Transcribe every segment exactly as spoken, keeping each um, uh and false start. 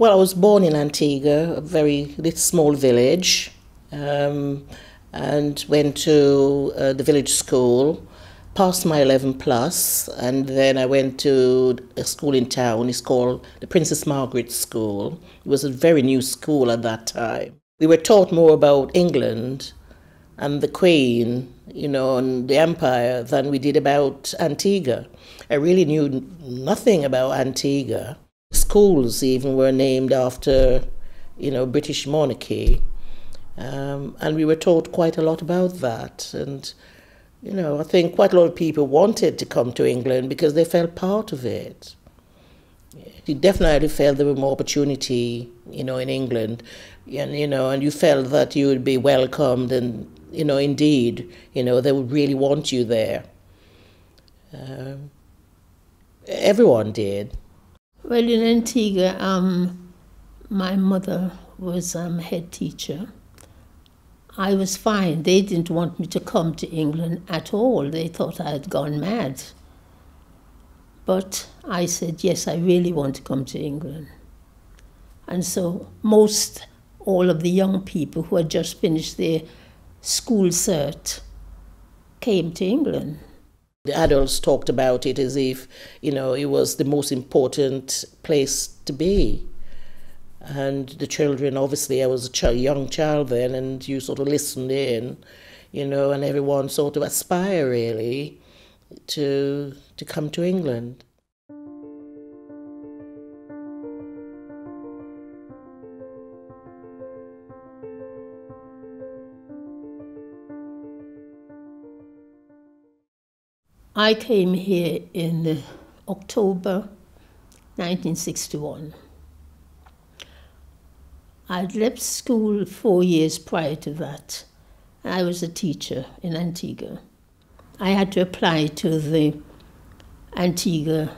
Well, I was born in Antigua, a very little, small village, um, and went to uh, the village school, passed my eleven plus, and then I went to a school in town. It's called the Princess Margaret School. It was a very new school at that time. We were taught more about England and the Queen, you know, and the Empire than we did about Antigua. I really knew nothing about Antigua. Schools even were named after, you know, British monarchy. Um, and we were taught quite a lot about that. And, you know, I think quite a lot of people wanted to come to England because they felt part of it. You definitely felt there were more opportunity, you know, in England. And, you know, and you felt that you would be welcomed and, you know, indeed, you know, they would really want you there. Um, everyone did. Well, in Antigua, um, my mother was um, head teacher. I was fine. They didn't want me to come to England at all. They thought I had gone mad. But I said, yes, I really want to come to England. And so most all of the young people who had just finished their school cert came to England. The adults talked about it as if, you know, it was the most important place to be. And the children, obviously, I was a ch young child then, and you sort of listened in, you know, and everyone sort of aspired, really, to, to come to England. I came here in October nineteen sixty-one. I'd left school four years prior to that. I was a teacher in Antigua. I had to apply to the Antigua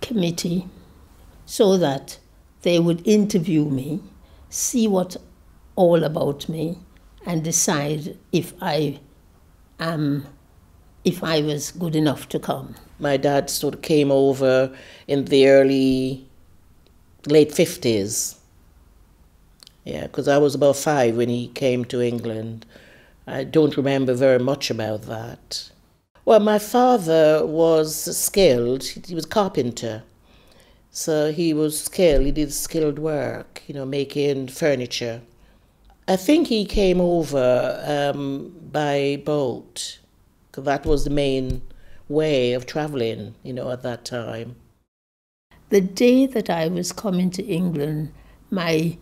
committee so that they would interview me, see what all about me, and decide if I am if I was good enough to come. My dad sort of came over in the early, late fifties. Yeah, because I was about five when he came to England. I don't remember very much about that. Well, my father was skilled. He was a carpenter. So he was skilled. He did skilled work, you know, making furniture. I think he came over um, by boat. That was the main way of travelling, you know, at that time. The day that I was coming to England, my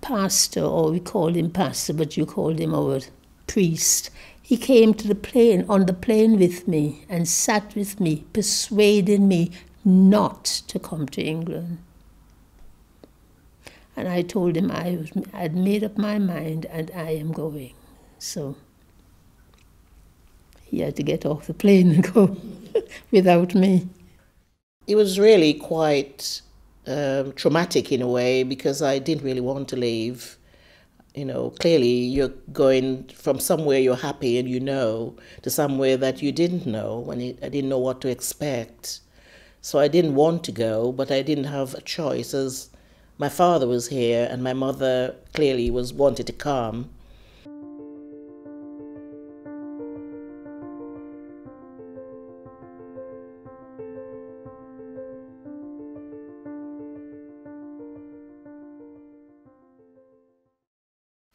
pastor, or we called him pastor, but you called him our priest, he came to the plane, on the plane with me, and sat with me, persuading me not to come to England. And I told him I was, I'd made up my mind and I am going, so... He had to get off the plane and go without me. It was really quite um, traumatic in a way because I didn't really want to leave. You know, clearly you're going from somewhere you're happy and you know to somewhere that you didn't know, and I didn't know what to expect. So I didn't want to go, but I didn't have a choice as my father was here and my mother clearly was wanted to come.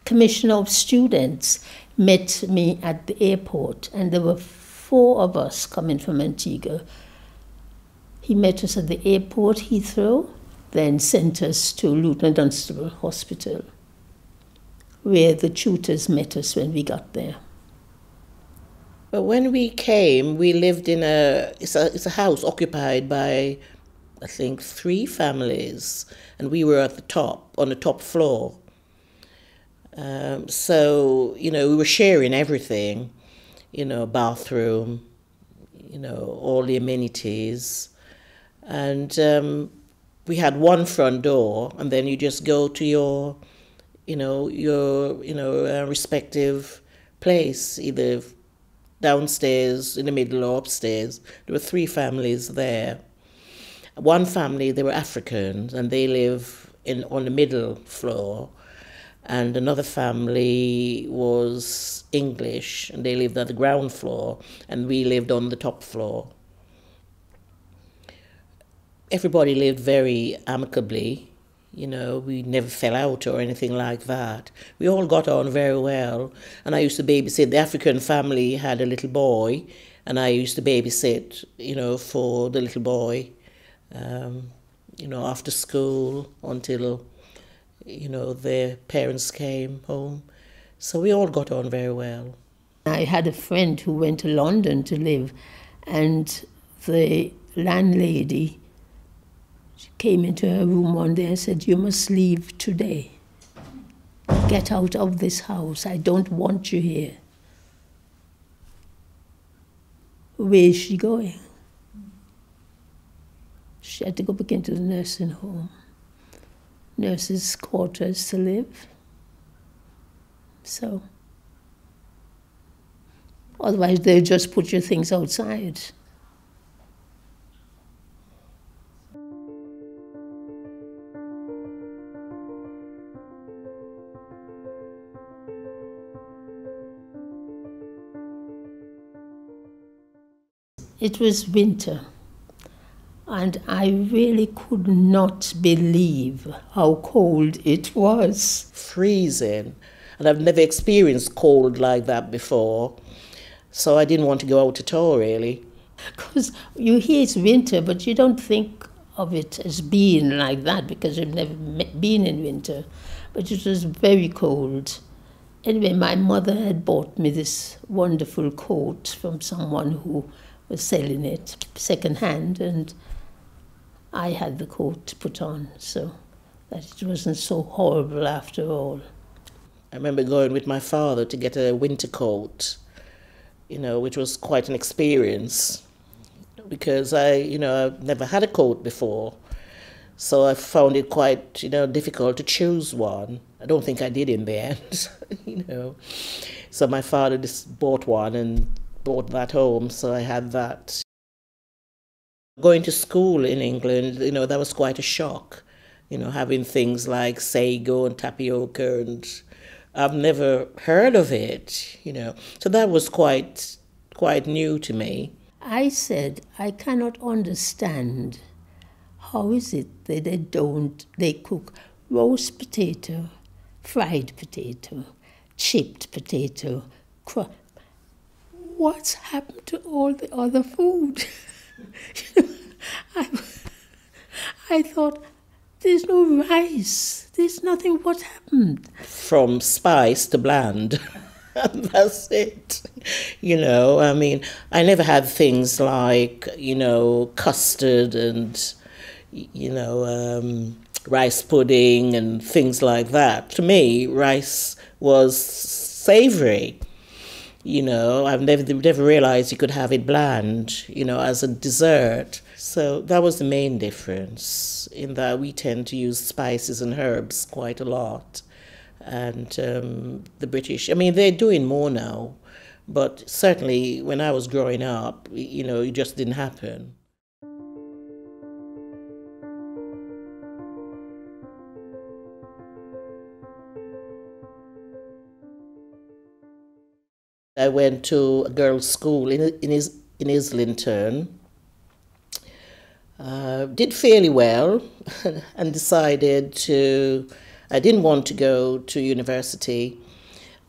Commissioner of Students met me at the airport, and there were four of us coming from Antigua. He met us at the airport, Heathrow, then sent us to Lieutenant Dunstable Hospital, where the tutors met us when we got there. But when we came, we lived in a it's a, it's a house occupied by, I think, three families, and we were at the top, on the top floor. Um, so, you know, we were sharing everything, you know, bathroom, you know, all the amenities. And um, we had one front door, and then you just go to your, you know, your, you know, uh, respective place, either downstairs, in the middle, or upstairs. There were three families there. One family, they were Africans, and they live in on the middle floor. And another family was English, and they lived on the ground floor, and we lived on the top floor. Everybody lived very amicably, you know, we never fell out or anything like that. We all got on very well, and I used to babysit. The African family had a little boy, and I used to babysit, you know, for the little boy, um, you know, after school until... you know, their parents came home. So we all got on very well. I had a friend who went to London to live, and the landlady, she came into her room one day and said, "You must leave today. Get out of this house. I don't want you here." Where is she going? She had to go back into the nursing home. Nurses' quarters to live. So, otherwise they just put your things outside. It was winter. And I really could not believe how cold it was. Freezing. And I've never experienced cold like that before. So I didn't want to go out at all, really. Because you hear it's winter, but you don't think of it as being like that because you've never been in winter. But it was very cold. Anyway, my mother had bought me this wonderful coat from someone who was selling it second-hand, and I had the coat to put on so that it wasn't so horrible after all. I remember going with my father to get a winter coat, you know, which was quite an experience because I, you know, I've never had a coat before. So I found it quite, you know, difficult to choose one. I don't think I did in the end, you know. So my father just bought one and bought that home, so I had that. Going to school in England, you know, that was quite a shock, you know, having things like sago and tapioca, and I've never heard of it, you know. So that was quite, quite new to me. I said, I cannot understand how is it that they don't, they cook roast potato, fried potato, chipped potato, cr what's happened to all the other food? You know, I, I thought, there's no rice, there's nothing, what happened? From spice to bland, that's it. You know, I mean, I never had things like, you know, custard and, you know, um, rice pudding and things like that. To me, rice was savoury. You know, I've never, never realised you could have it bland, you know, as a dessert. So that was the main difference, in that we tend to use spices and herbs quite a lot. And um, the British, I mean, they're doing more now, but certainly when I was growing up, you know, it just didn't happen. I went to a girls' school in in, Is, in Islington, uh, did fairly well, and decided to, I didn't want to go to university.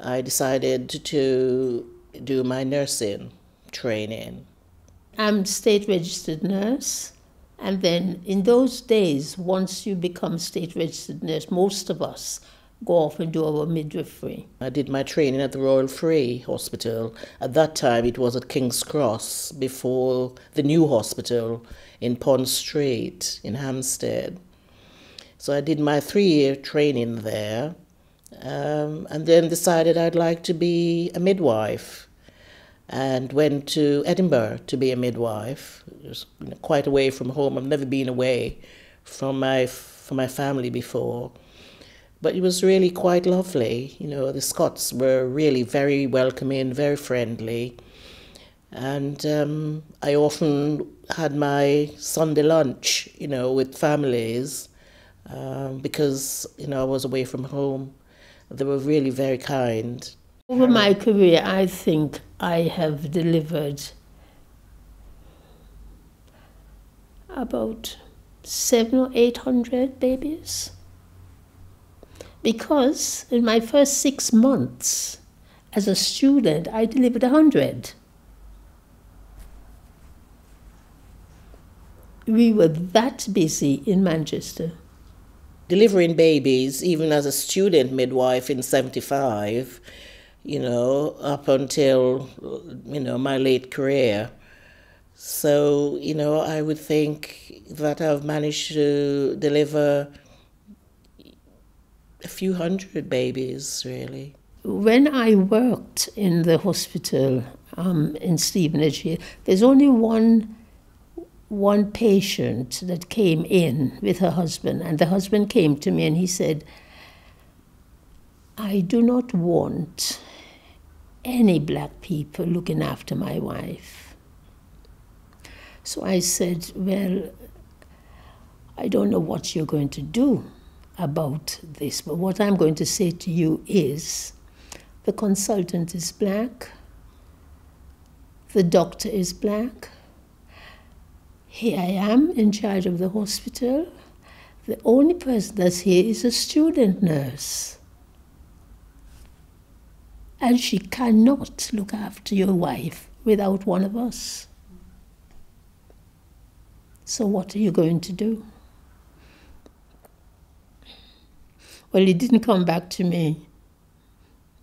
I decided to do my nursing training. I'm state registered nurse, and then in those days, once you become state registered nurse, most of us go off and do our midwifery. I did my training at the Royal Free Hospital. At that time it was at King's Cross, before the new hospital in Pond Street in Hampstead. So I did my three-year training there, um, and then decided I'd like to be a midwife, and went to Edinburgh to be a midwife. It was quite away from home. I've never been away from my, from my family before. But it was really quite lovely. You know, the Scots were really very welcoming, very friendly. And um, I often had my Sunday lunch, you know, with families um, because, you know, I was away from home. They were really very kind. Over my career, I think I have delivered about seven or eight hundred babies. Because in my first six months as a student, I delivered a hundred. We were that busy in Manchester. Delivering babies, even as a student midwife in seventy-five, you know, up until, you know, my late career. So, you know, I would think that I've managed to deliver a few hundred babies, really. When I worked in the hospital um, in Stevenage here, there's only one one patient that came in with her husband, and the husband came to me and he said, I do not want any black people looking after my wife. So I said, well, I don't know what you're going to do about this, but what I'm going to say to you is, the consultant is black, the doctor is black, here I am in charge of the hospital. The only person that's here is a student nurse. And she cannot look after your wife without one of us. So what are you going to do? Well, he didn't come back to me.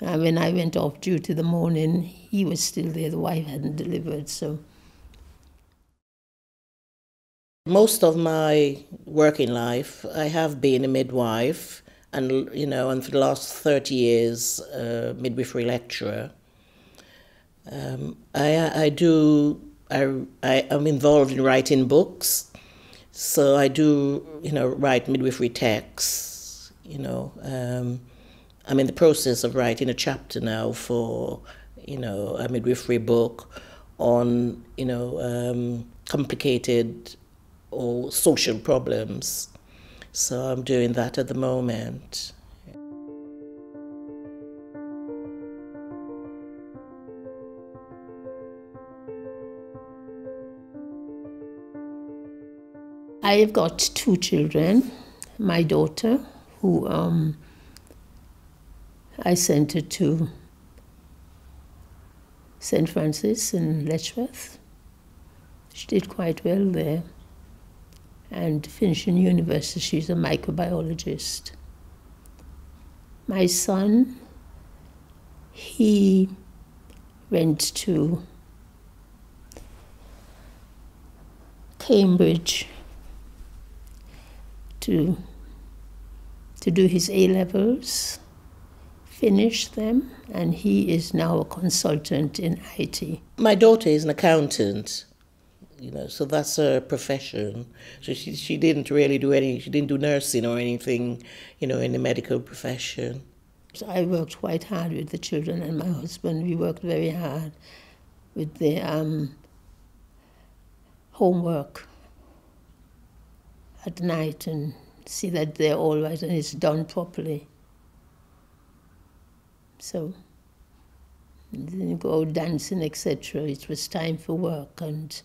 And when I went off duty the morning, he was still there. The wife hadn't delivered, so. Most of my working life, I have been a midwife, and you know, and for the last thirty years, uh, midwifery lecturer. Um, I, I do. I, I am involved in writing books, so I do, you know, write midwifery texts. You know, um, I'm in the process of writing a chapter now for, you know, a midwifery book on, you know, um, complicated or social problems. So I'm doing that at the moment. I've got two children. My daughter, who um, I sent her to Saint Francis in Letchworth. She did quite well there. And finishing university, she's a microbiologist. My son, he went to Cambridge to, to do his A levels, finished them, and he is now a consultant in I T. My daughter is an accountant. You know, so that's her profession. So she she didn't really do any. She didn't do nursing or anything, you know, in the medical profession. So I worked quite hard with the children and my husband. We worked very hard with the um, homework at night and see that they're all right and it's done properly. So then you go dancing, et cetera. It was time for work and.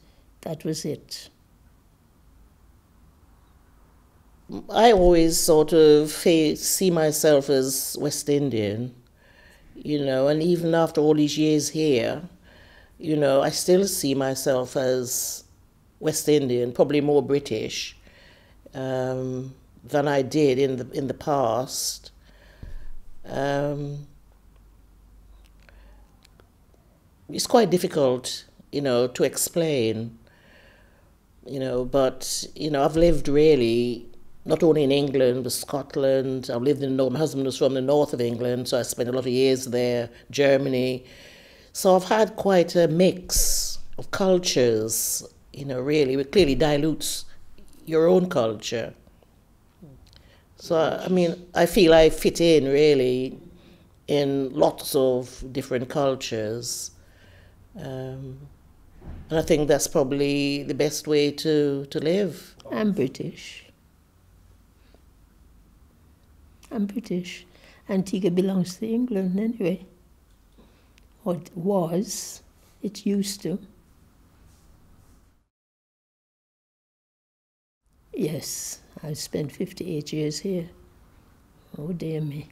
That was it. I always sort of see myself as West Indian, you know, and even after all these years here, you know, I still see myself as West Indian, probably more British um, than I did in the, in the past. Um, it's quite difficult, you know, to explain. You know, but, you know, I've lived really, not only in England, but Scotland. I've lived in, my husband was from the north of England, so I spent a lot of years there, Germany. So I've had quite a mix of cultures, you know, really, which clearly dilutes your own culture. So, I mean, I feel I fit in, really, in lots of different cultures. Um, And I think that's probably the best way to, to live. I'm British. I'm British. Antigua belongs to England anyway. Or it was. It used to. Yes, I spent fifty-eight years here. Oh dear me.